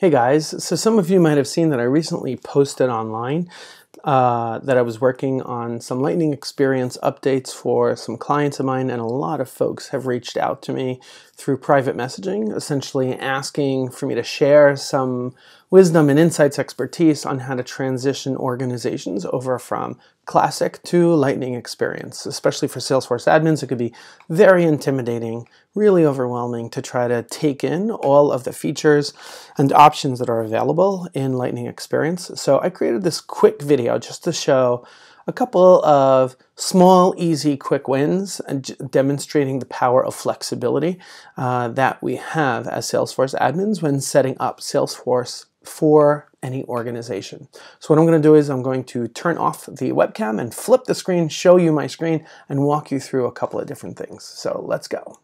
Hey guys, so some of you might have seen that I recently posted online that I was working on some Lightning Experience updates for some clients of mine, and a lot of folks have reached out to me through private messaging, essentially asking for me to share some wisdom and insights expertise on how to transition organizations over from classic to Lightning Experience. Especially for Salesforce admins, it could be very intimidating, really overwhelming to try to take in all of the features and options that are available in Lightning Experience. So I created this quick video just to show a couple of small, easy, quick wins and demonstrating the power of flexibility that we have as Salesforce admins when setting up Salesforce for any organization. So what I'm going to do is I'm going to turn off the webcam and flip the screen, show you my screen, and walk you through a couple of different things. So let's go.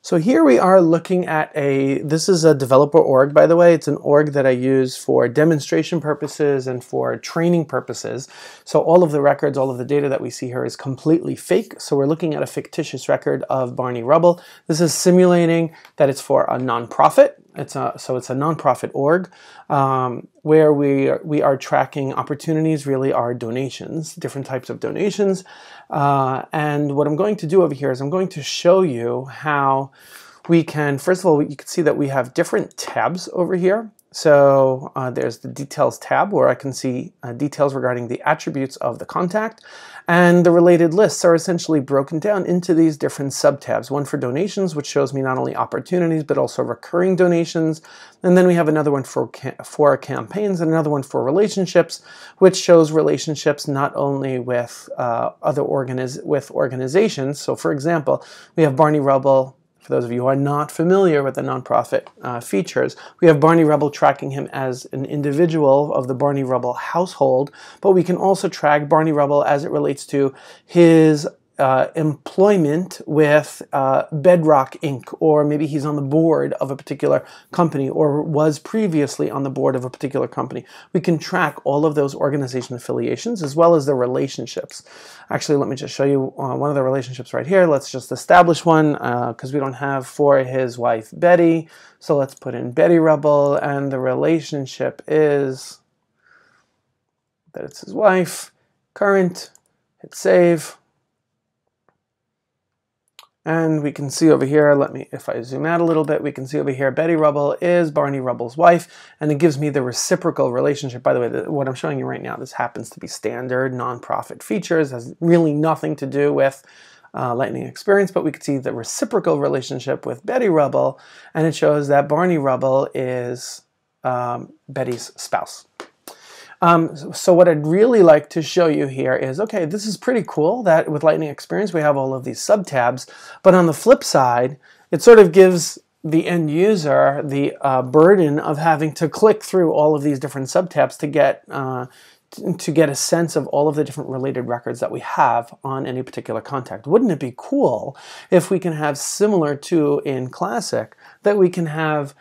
So here we are looking at this is a developer org, by the way. It's an org that I use for demonstration purposes and for training purposes. So all of the records, all of the data that we see here is completely fake. So we're looking at a fictitious record of Barney Rubble. This is simulating that it's for a nonprofit. So it's a nonprofit org where we are tracking opportunities, really our donations, different types of donations. And what I'm going to do over here is I'm going to show you how we can, first of all, you can see that we have different tabs over here. So there's the details tab where I can see details regarding the attributes of the contact, and the related lists are essentially broken down into these different sub-tabs. One for donations, which shows me not only opportunities but also recurring donations, and then we have another one for campaigns and another one for relationships, which shows relationships not only with organizations. So for example, we have Barney Rubble. For those of you who are not familiar with the nonprofit features, we have Barney Rubble tracking him as an individual of the Barney Rubble household, but we can also track Barney Rubble as it relates to his employment with Bedrock Inc, or maybe he's on the board of a particular company or was previously on the board of a particular company. We can track all of those organization affiliations as well as their relationships. Actually, let me just show you one of the relationships right here. Let's just establish one because we don't have for his wife Betty. So let's put in Betty Rubble, and the relationship is that it's his wife. Current, hit save. And we can see over here, if I zoom out a little bit, we can see over here, Betty Rubble is Barney Rubble's wife, and it gives me the reciprocal relationship. By the way, what I'm showing you right now, this happens to be standard nonprofit features, has really nothing to do with Lightning Experience, but we can see the reciprocal relationship with Betty Rubble, and it shows that Barney Rubble is Betty's spouse. So what I'd really like to show you here is, okay, this is pretty cool that with Lightning Experience we have all of these sub-tabs, but on the flip side, it sort of gives the end user the burden of having to click through all of these different sub-tabs to get a sense of all of the different related records that we have on any particular contact. Wouldn't it be cool if we can have, similar to in Classic, that we can have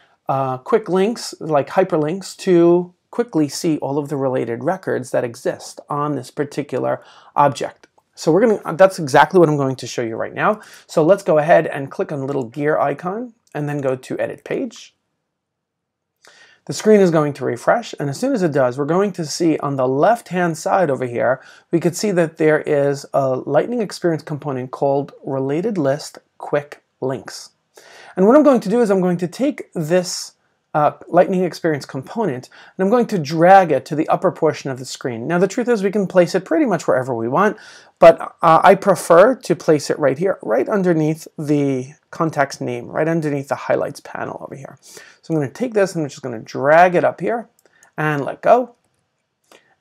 quick links, like hyperlinks, to quickly see all of the related records that exist on this particular object? So that's exactly what I'm going to show you right now. So let's go ahead and click on the little gear icon and then go to edit page. The screen is going to refresh, and as soon as it does, we're going to see on the left-hand side over here, we could see that there is a Lightning Experience component called Related List Quick Links. And what I'm going to do is I'm going to take this Lightning Experience component, and I'm going to drag it to the upper portion of the screen. Now the truth is we can place it pretty much wherever we want, but I prefer to place it right here, right underneath the contact's name, right underneath the highlights panel over here. So I'm going to take this and I'm just going to drag it up here and let go.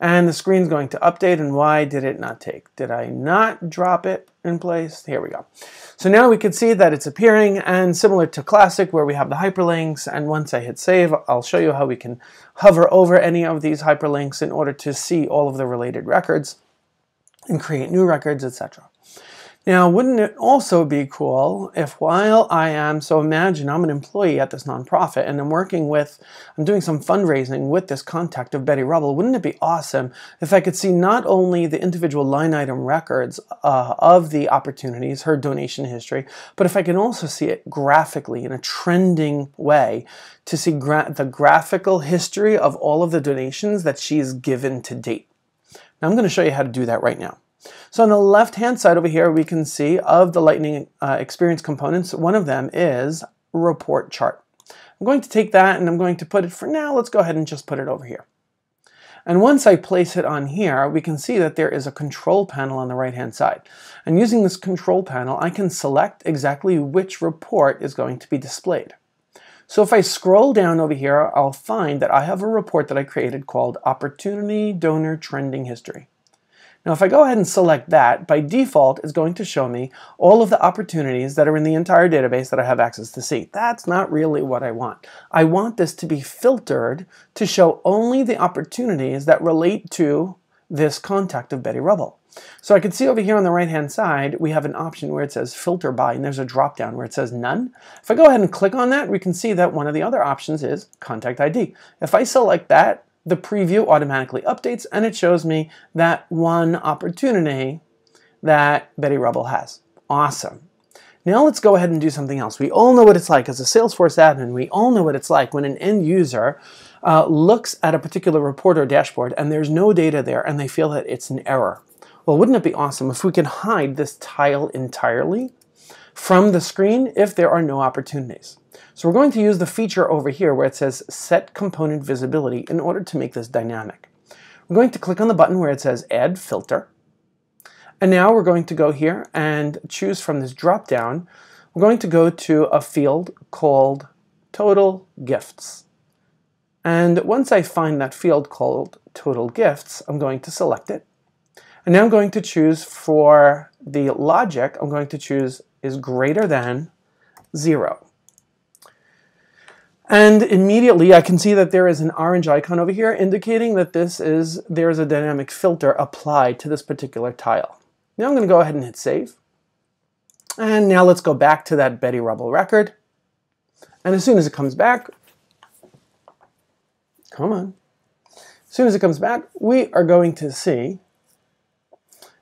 And the screen's going to update, and why did it not take? Did I not drop it in place? Here we go. So now we can see that it's appearing, and similar to Classic where we have the hyperlinks, and once I hit save, I'll show you how we can hover over any of these hyperlinks in order to see all of the related records and create new records, etc. Now, wouldn't it also be cool if while I am, so imagine I'm an employee at this nonprofit and I'm doing some fundraising with this contact of Betty Rubble, wouldn't it be awesome if I could see not only the individual line item records of the opportunities, her donation history, but if I can also see it graphically in a trending way to see the graphical history of all of the donations that she's given to date. Now, I'm going to show you how to do that right now. So on the left-hand side over here, we can see of the Lightning Experience components, one of them is Report Chart. I'm going to take that and I'm going to put it, for now, let's go ahead and just put it over here. And once I place it on here, we can see that there is a control panel on the right-hand side. And using this control panel, I can select exactly which report is going to be displayed. So if I scroll down over here, I'll find that I have a report that I created called Opportunity Donor Trending History. Now, if I go ahead and select that, by default, it's going to show me all of the opportunities that are in the entire database that I have access to see. That's not really what I want. I want this to be filtered to show only the opportunities that relate to this contact of Betty Rubble. So I can see over here on the right-hand side, we have an option where it says Filter By, and there's a drop-down where it says None. If I go ahead and click on that, we can see that one of the other options is Contact ID. If I select that, the preview automatically updates and it shows me that one opportunity that Betty Rubble has. Awesome. Now let's go ahead and do something else. We all know what it's like as a Salesforce admin. We all know what it's like when an end user looks at a particular report or dashboard and there's no data there and they feel that it's an error. Well, wouldn't it be awesome if we could hide this tile entirely from the screen if there are no opportunities? So we're going to use the feature over here where it says Set Component Visibility in order to make this dynamic. We're going to click on the button where it says Add Filter. And now we're going to go here and choose from this drop down. We're going to go to a field called Total Gifts. And once I find that field called Total Gifts, I'm going to select it. And now I'm going to choose for the logic, I'm going to choose is greater than 0. And immediately I can see that there is an orange icon over here indicating that there is a dynamic filter applied to this particular tile. Now I'm going to go ahead and hit save. And now let's go back to that Betty Rubble record. And as soon as it comes back, we are going to see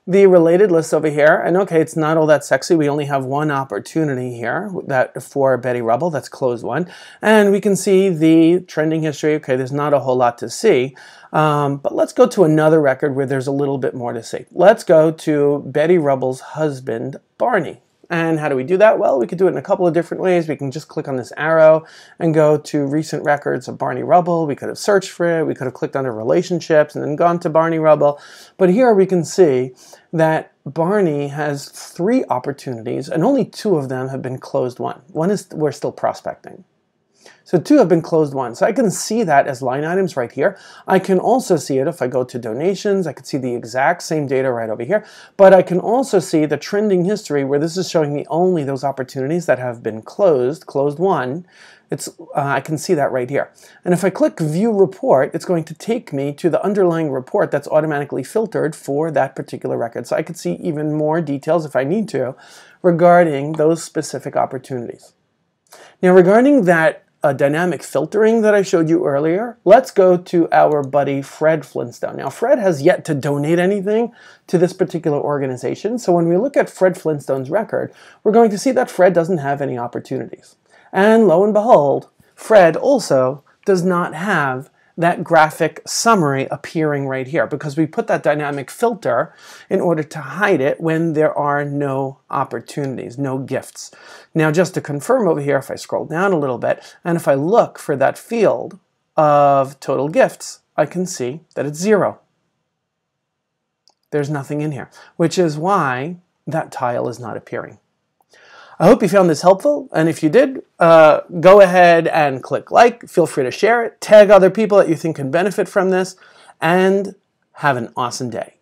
the related list over here, and okay, it's not all that sexy. We only have one opportunity here that for Betty Rubble, that's closed one. And we can see the trending history. Okay, there's not a whole lot to see. But let's go to another record where there's a little bit more to see. Let's go to Betty Rubble's husband, Barney. And how do we do that? Well, we could do it in a couple of different ways. We can just click on this arrow and go to recent records of Barney Rubble. We could have searched for it. We could have clicked under relationships and then gone to Barney Rubble. But here we can see that Barney has 3 opportunities and only 2 of them have been closed one. One is we're still prospecting. So 2 have been closed one. So I can see that as line items right here. I can also see it if I go to donations. I can see the exact same data right over here. But I can also see the trending history where this is showing me only those opportunities that have been closed, one. I can see that right here. And if I click View Report, it's going to take me to the underlying report that's automatically filtered for that particular record. So I could see even more details if I need to regarding those specific opportunities. Now regarding that dynamic filtering that I showed you earlier, let's go to our buddy Fred Flintstone. Now Fred has yet to donate anything to this particular organization, so when we look at Fred Flintstone's record, we're going to see that Fred doesn't have any opportunities. And lo and behold, Fred also does not have that graphic summary appearing right here because we put that dynamic filter in order to hide it when there are no opportunities, no gifts. Now just to confirm over here, if I scroll down a little bit and if I look for that field of total gifts, I can see that it's 0. There's nothing in here, which is why that tile is not appearing. I hope you found this helpful, and if you did, go ahead and click like, feel free to share it, tag other people that you think can benefit from this, and have an awesome day.